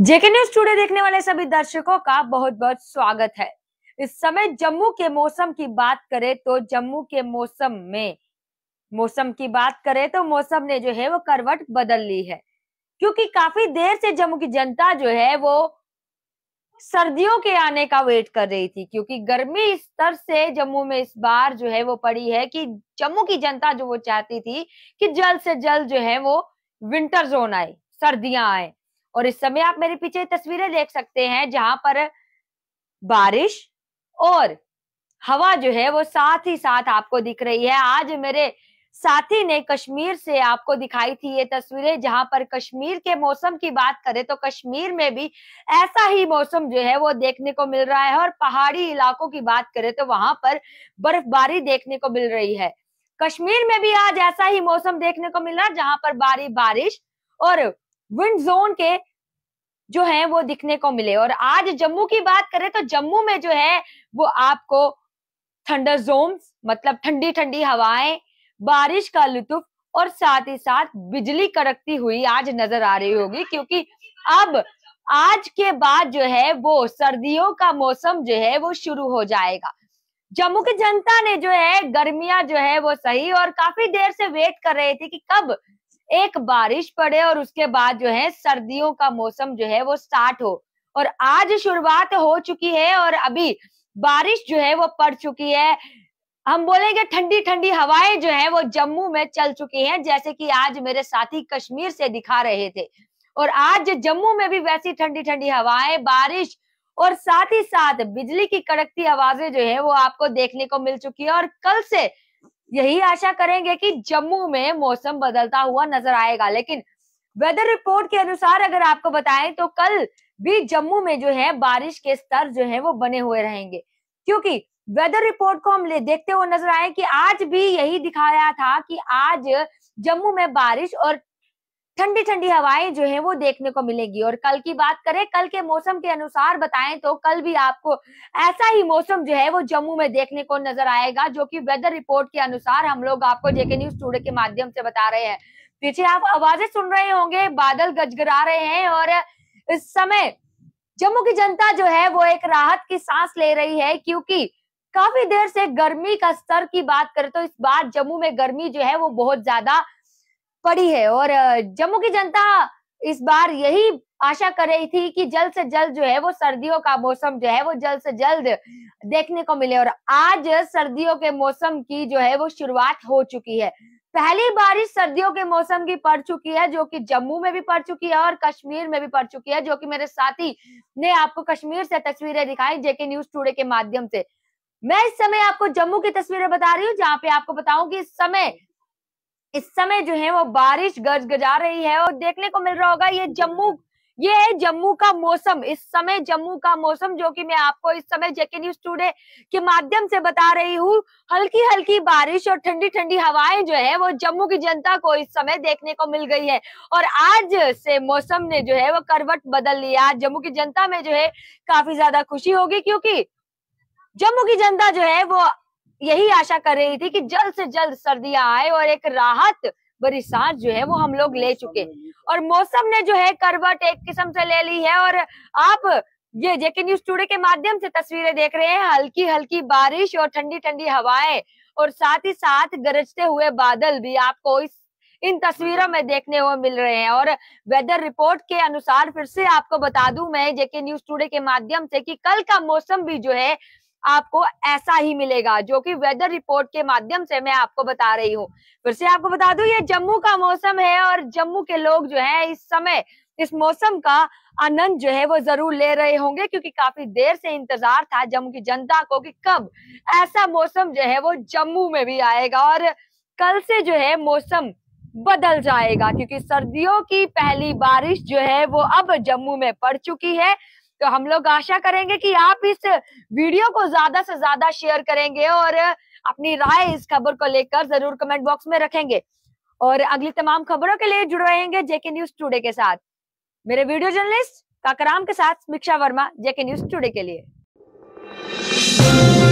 जेके news today देखने वाले सभी दर्शकों का बहुत बहुत स्वागत है। इस समय जम्मू के मौसम की बात करें तो मौसम ने जो है वो करवट बदल ली है, क्योंकि काफी देर से जम्मू की जनता जो है वो सर्दियों के आने का वेट कर रही थी, क्योंकि गर्मी इस तरह से जम्मू में इस बार जो है वो पड़ी है कि जम्मू की जनता जो वो चाहती थी कि जल्द से जल्द जो है वो विंटर जोन आए, सर्दियां आए। और इस समय आप मेरे पीछे तस्वीरें देख सकते हैं जहां पर बारिश और हवा जो है वो साथ ही साथ आपको दिख रही है। आज मेरे साथी ने कश्मीर से आपको दिखाई थी ये तस्वीरें, जहां पर कश्मीर के मौसम की बात करें तो कश्मीर में भी ऐसा ही मौसम जो है वो देखने को मिल रहा है। और पहाड़ी इलाकों की बात करें तो वहां पर बर्फबारी देखने को मिल रही है। कश्मीर में भी आज ऐसा ही मौसम देखने को मिल रहा है, जहां पर भारी बारिश और विंड जोन के जो है वो दिखने को मिले। और आज जम्मू की बात करें तो जम्मू में जो है वो आपको थंडर जोन्स, मतलब ठंडी ठंडी हवाएं, बारिश का लुत्फ और साथ ही साथ बिजली कड़कती हुई आज नजर आ रही होगी, क्योंकि अब आज के बाद जो है वो सर्दियों का मौसम जो है वो शुरू हो जाएगा। जम्मू की जनता ने जो है गर्मियां जो है वो सही और काफी देर से वेट कर रहे थे कि कब एक बारिश पड़े और उसके बाद जो है सर्दियों का मौसम जो है वो स्टार्ट हो। और आज शुरुआत हो चुकी है और अभी बारिश जो है वो पड़ चुकी है। हम बोलेंगे ठंडी ठंडी हवाएं जो है वो जम्मू में चल चुकी हैं, जैसे कि आज मेरे साथी कश्मीर से दिखा रहे थे। और आज जम्मू में भी वैसी ठंडी ठंडी हवाएं, बारिश और साथ ही साथ बिजली की कड़कती आवाजें जो है वो आपको देखने को मिल चुकी है। और कल से यही आशा करेंगे कि जम्मू में मौसम बदलता हुआ नजर आएगा। लेकिन वेदर रिपोर्ट के अनुसार अगर आपको बताएं तो कल भी जम्मू में जो है बारिश के स्तर जो है वो बने हुए रहेंगे, क्योंकि वेदर रिपोर्ट को हम देखते हुए नजर आए कि आज भी यही दिखाया था कि आज जम्मू में बारिश और ठंडी ठंडी हवाएं जो है वो देखने को मिलेगी। और कल की बात करें, कल के मौसम के अनुसार बताएं तो कल भी आपको ऐसा ही मौसम जो है वो जम्मू में देखने को नजर आएगा, जो कि वेदर रिपोर्ट के अनुसार हम लोग आपको जेके न्यूज टुडे के माध्यम से बता रहे हैं। पीछे आप आवाजें सुन रहे होंगे, बादल गजगरा रहे हैं और इस समय जम्मू की जनता जो है वो एक राहत की सांस ले रही है, क्योंकि काफी देर से गर्मी का स्तर की बात करें तो इस बार जम्मू में गर्मी जो है वो बहुत ज्यादा पड़ी है। और जम्मू की जनता इस बार यही आशा कर रही थी कि जल्द से जल्द जो है वो सर्दियों का मौसम जो है वो जल्द से जल्द देखने को मिले। और आज सर्दियों के मौसम की जो है वो शुरुआत हो चुकी है। पहली बारिश सर्दियों के मौसम की पड़ चुकी है, जो कि जम्मू में भी पड़ चुकी है और कश्मीर में भी पड़ चुकी है, जो कि मेरे साथी ने आपको कश्मीर से तस्वीरें दिखाई जेके न्यूज टुडे के माध्यम से। मैं इस समय आपको जम्मू की तस्वीरें बता रही हूँ, जहां पे आपको बताऊं कि इस समय जो है वो बारिश गजगजा रही है और देखने को मिल रहा होगा। ये है जम्मू का मौसम, इस समय जम्मू का मौसम जो कि मैं आपको इस समय जेके न्यूज टुडे के माध्यम से बता रही हूँ। हल्की हल्की बारिश और ठंडी ठंडी हवाएं जो है वो जम्मू की जनता को इस समय देखने को मिल गई है। और आज से मौसम ने जो है वो करवट बदल ली। आज जम्मू की जनता में जो है काफी ज्यादा खुशी होगी, क्योंकि जम्मू की जनता जो है वो यही आशा कर रही थी कि जल्द से जल्द सर्दियां आए और एक राहत भरी सांस जो है वो हम लोग ले चुके। और मौसम ने जो है करवट एक किस्म से ले ली है। और आप ये जेके न्यूज टुडे के माध्यम से तस्वीरें देख रहे हैं, हल्की हल्की बारिश और ठंडी ठंडी हवाएं और साथ ही साथ गरजते हुए बादल भी आपको इन तस्वीरों में देखने को मिल रहे हैं। और वेदर रिपोर्ट के अनुसार फिर से आपको बता दूं मैं जेके न्यूज टुडे के माध्यम से कि कल का मौसम भी जो है आपको ऐसा ही मिलेगा, जो कि वेदर रिपोर्ट के माध्यम से मैं आपको बता रही हूँ। फिर से आपको बता दूं ये जम्मू का मौसम है और जम्मू के लोग जो है इस समय इस मौसम का आनंद जो है वो जरूर ले रहे होंगे, क्योंकि काफी देर से इंतजार था जम्मू की जनता को कि कब ऐसा मौसम जो है वो जम्मू में भी आएगा। और कल से जो है मौसम बदल जाएगा, क्योंकि सर्दियों की पहली बारिश जो है वो अब जम्मू में पड़ चुकी है। तो हम लोग आशा करेंगे कि आप इस वीडियो को ज्यादा से ज्यादा शेयर करेंगे और अपनी राय इस खबर को लेकर जरूर कमेंट बॉक्स में रखेंगे। और अगली तमाम खबरों के लिए जुड़े रहेंगे जेके न्यूज टुडे के साथ। मेरे वीडियो जर्नलिस्ट काकराम के साथ समीक्षा वर्मा, जेके न्यूज टुडे के लिए।